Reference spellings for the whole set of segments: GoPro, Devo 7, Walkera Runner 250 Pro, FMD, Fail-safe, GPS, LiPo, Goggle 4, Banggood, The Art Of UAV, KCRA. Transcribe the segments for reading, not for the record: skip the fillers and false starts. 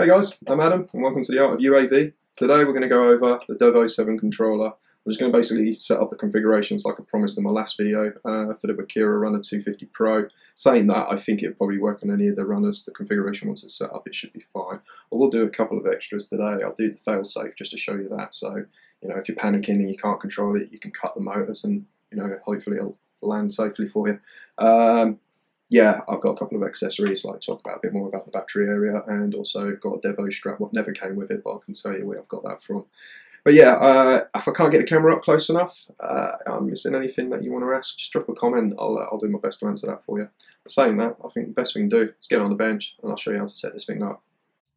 Hey guys, I'm Adam and welcome to The Art of UAV. Today we're going to go over the Devo 7 controller. I'm just going to basically set up the configurations like I promised in my last video for the Walkera Runner 250 Pro. Saying that, I think it'll probably work on any of the runners. The configuration once it's set up, it should be fine. I will do a couple of extras today. I'll do the fail-safe just to show you that. So, you know, if you're panicking and you can't control it, you can cut the motors and, you know, hopefully it'll land safely for you. Yeah, I've got a couple of accessories, like talk about a bit more about the battery area, and also got a Devo strap, what never came with it, but I can tell you where I've got that from. But yeah, if I can't get the camera up close enough, I'm missing anything that you want to ask, just drop a comment, I'll do my best to answer that for you. But saying that, I think the best we can do is get on the bench, and I'll show you how to set this thing up.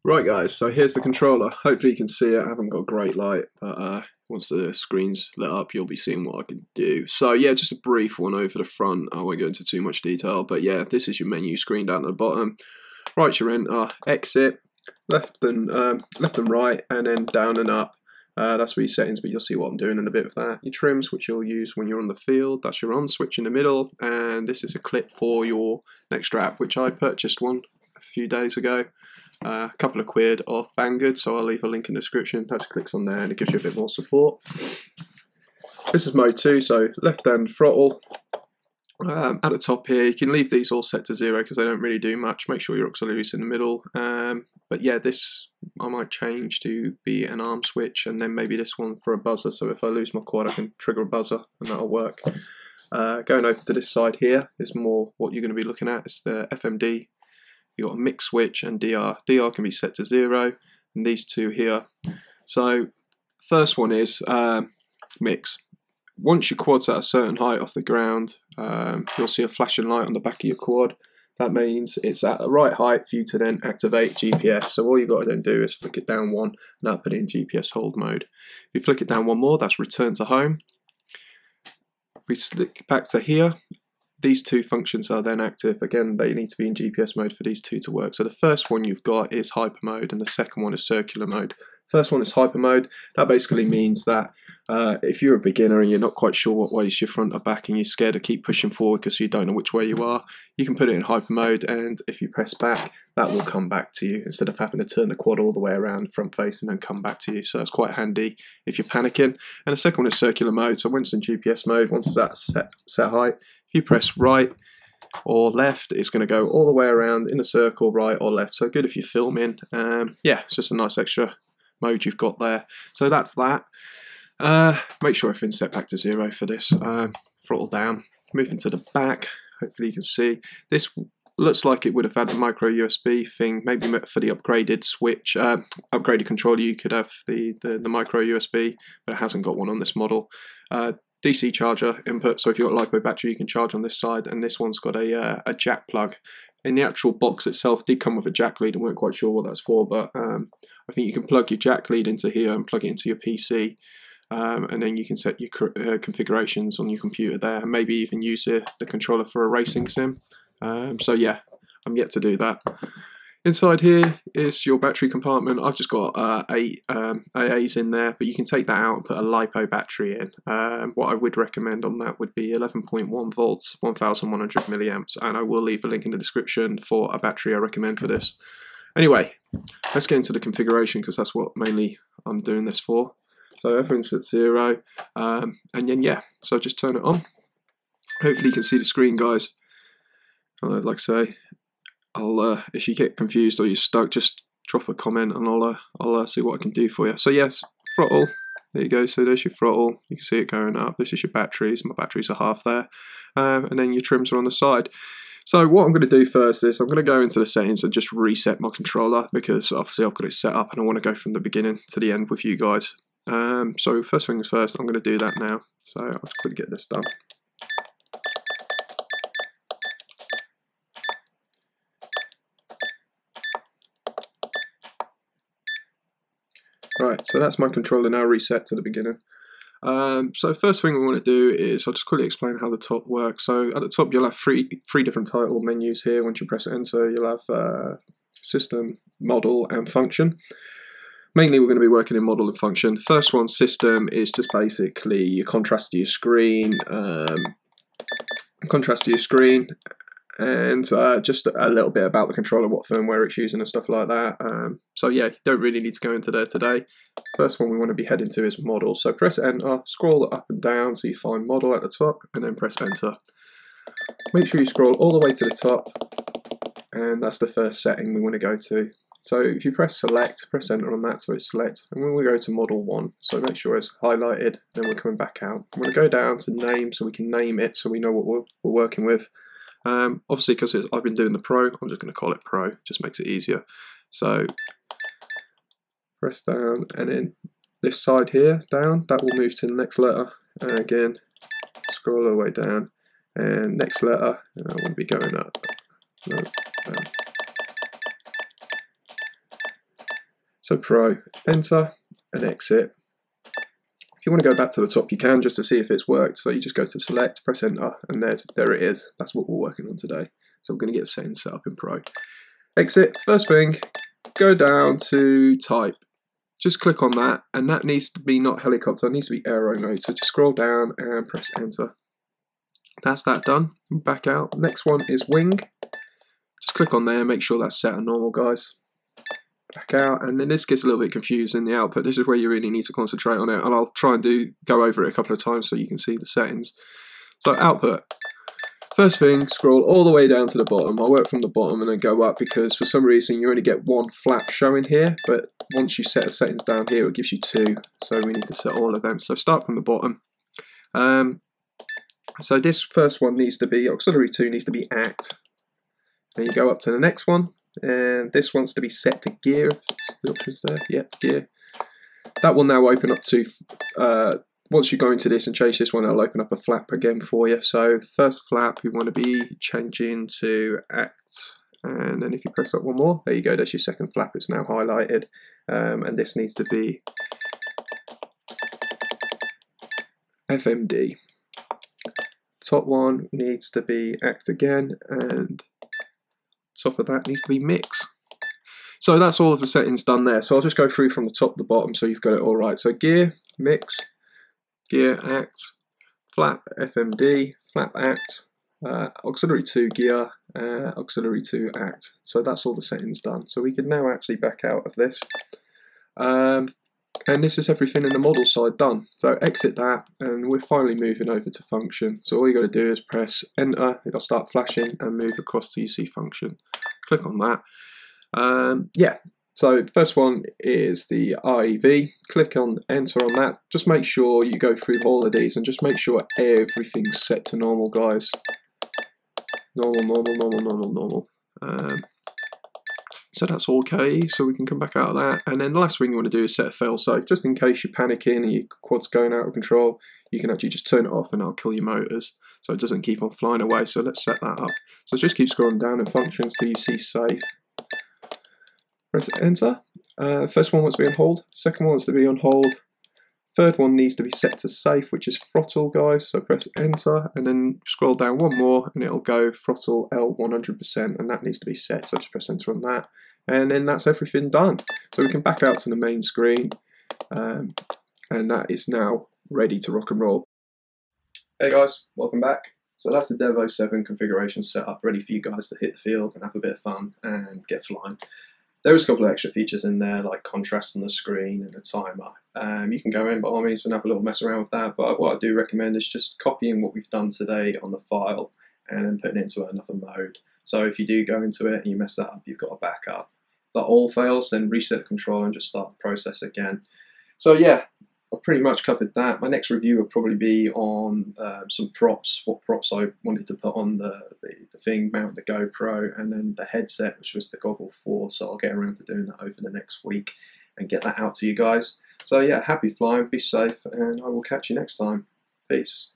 Right guys, so here's the controller. Hopefully you can see it, I haven't got great light, but once the screen's lit up, you'll be seeing what I can do. So yeah, just a brief one over the front. I won't go into too much detail, but yeah, this is your menu screen down at the bottom. Right, your enter, exit, left and right, and then down and up. That's where your settings, but you'll see what I'm doing in a bit of that. Your trims, which you'll use when you're on the field. That's your on switch in the middle, and this is a clip for your neck strap, which I purchased one a few days ago. A couple of quid off Banggood, so I'll leave a link in the description. Just clicks on there and it gives you a bit more support. This is mode 2, so left hand throttle. At the top here, you can leave these all set to 0 because they don't really do much. Make sure your auxiliary's in the middle. But yeah, this I might change to be an arm switch, and then maybe this one for a buzzer. So if I lose my quad, I can trigger a buzzer and that'll work. Going over to this side here is more what you're going to be looking at. It's the FMD. You've got a mix switch and DR. DR can be set to 0, and these two here. So first one is mix. Once your quad's at a certain height off the ground, you'll see a flashing light on the back of your quad. That means it's at the right height for you to then activate GPS. So all you've got to then do is flick it down one, and that'll put it in GPS hold mode. If you flick it down one more, that's return to home. If we flick back to here, these two functions are then active. Again, they need to be in GPS mode for these two to work. So the first one you've got is hyper mode, and the second one is circular mode. First one is hyper mode. That basically means that if you're a beginner and you're not quite sure what way is your front or back, and you're scared to keep pushing forward because you don't know which way you are, you can put it in hyper mode, and if you press back, that will come back to you instead of having to turn the quad all the way around front face and then come back to you. So that's quite handy if you're panicking. And the second one is circular mode. So once in GPS mode, once it's at set height, you press right or left, it's going to go all the way around in a circle, right or left. So good if you're filming. Yeah, it's just a nice extra mode you've got there. So that's that. Make sure everything's set back to 0 for this. Throttle down. Moving to the back. Hopefully you can see. This looks like it would have had a micro USB thing. Maybe for the upgraded switch, upgraded controller, you could have the micro USB, but it hasn't got one on this model. DC charger input, so if you've got a LiPo battery you can charge on this side, and this one's got a jack plug. In the actual box itself did come with a jack lead, and weren't quite sure what that's for, but I think you can plug your jack lead into here and plug it into your PC, and then you can set your configurations on your computer there, and maybe even use the controller for a racing sim. So yeah, I'm yet to do that. Inside here is your battery compartment. I've just got 8 AAs in there, but you can take that out and put a LiPo battery in. What I would recommend on that would be 11.1 volts, 1100 milliamps, and I will leave a link in the description for a battery I recommend for this. Anyway, let's get into the configuration because that's what mainly I'm doing this for. So everything's at 0, and then yeah, so just turn it on. Hopefully you can see the screen, guys. Like I say, if you get confused or you're stuck, just drop a comment and I'll see what I can do for you. So yes, throttle, there you go. So there's your throttle, you can see it going up. This is your batteries, my batteries are half there, and then your trims are on the side. So what I'm going to do first is I'm going to go into the settings and just reset my controller, because obviously I've got it set up and I want to go from the beginning to the end with you guys. So first things first, I'm going to do that now. So I'll just quickly get this done. Right, so that's my controller now reset to the beginning. So first thing we want to do is I'll just quickly explain how the top works. So at the top you'll have three different title menus here. Once you press enter, you'll have system, model and function. Mainly we're going to be working in model and function. First one, system, is just basically your contrast to your screen, and just a little bit about the controller, what firmware it's using and stuff like that. So yeah, don't really need to go into there today. First one we want to be heading to is model. So press enter, scroll up and down so you find model at the top, and then press enter. Make sure you scroll all the way to the top, and that's the first setting we want to go to. So if you press select, press enter on that so it's select, and when we go to model 1, so make sure it's highlighted, then we're coming back out. I'm going to go down to name so we can name it so we know what we're working with. Obviously, because I've been doing the Pro, I'm just going to call it Pro, just makes it easier. So press down, and then this side here, down, that will move to the next letter, and again, scroll all the way down, and next letter, and I want to be going up. No, down. So Pro, enter and exit. If you want to go back to the top, you can, just to see if it's worked. So you just go to select, press enter, and there it is. That's what we're working on today. So we're going to get settings set up in Pro. Exit, first thing, go down to type. Just click on that, and that needs to be not helicopter, it needs to be aero mode. So just scroll down and press enter. That's that done, back out. Next one is wing. Just click on there, make sure that's set on normal, guys. Back out, and then this gets a little bit confusing, the output. This is where you really need to concentrate on it, and I'll try and go over it a couple of times so you can see the settings. So output, first thing, scroll all the way down to the bottom. I work from the bottom and then go up, because for some reason you only get one flap showing here, but once you set the settings down here it gives you two, so we need to set all of them. So start from the bottom. So this first one needs to be, auxiliary 2 needs to be act, then you go up to the next one. And this wants to be set to gear. The options there, yep, gear. That will now open up to, once you go into this and change this one, it'll open up a flap again for you. So first flap, you want to be changing to act. And then if you press up one more, there you go, that's your second flap, it's now highlighted. And this needs to be FMD. Top one needs to be act again, and top of that needs to be mix. So that's all of the settings done there. So I'll just go through from the top to the bottom so you've got it all right. So gear, mix, gear, act, flap, FMD, flap, act, auxiliary 2 gear, auxiliary 2 act. So that's all the settings done. So we can now actually back out of this. And this is everything in the model side done. So exit that, and we're finally moving over to function. So all you got to do is press enter, it'll start flashing, and move across to UC function. Click on that. Yeah, so first one is the IEV. Click on enter on that. Just make sure you go through all of these and just make sure everything's set to normal, guys. Normal, normal, normal, normal, normal. So that's okay, so we can come back out of that. And then the last thing you want to do is set a fail-safe, just in case you're panicking and your quad's going out of control, you can actually just turn it off and it'll kill your motors, so it doesn't keep on flying away. So let's set that up. So just keep scrolling down in functions till you see safe. Press enter. First one wants to be on hold, second one wants to be on hold, third one needs to be set to safe, which is throttle, guys. So press enter and then scroll down one more and it'll go throttle L 100%, and that needs to be set. So just press enter on that. And then that's everything done. So we can back out to the main screen, and that is now ready to rock and roll. Hey guys, welcome back. So that's the Devo 7 configuration set up, ready for you guys to hit the field and have a bit of fun and get flying. There is a couple of extra features in there, like contrast on the screen and the timer. You can go in by all means and have a little mess around with that, but what I do recommend is just copying what we've done today on the file and then putting it into another mode. So if you do go into it and you mess that up, you've got a backup. If that all fails, then reset the controller and just start the process again. So yeah, I've pretty much covered that. My next review will probably be on some props, what props I wanted to put on the thing, mount the GoPro, and then the headset, which was the Goggle 4. So I'll get around to doing that over the next week and get that out to you guys. So yeah, happy flying, be safe, and I will catch you next time. Peace.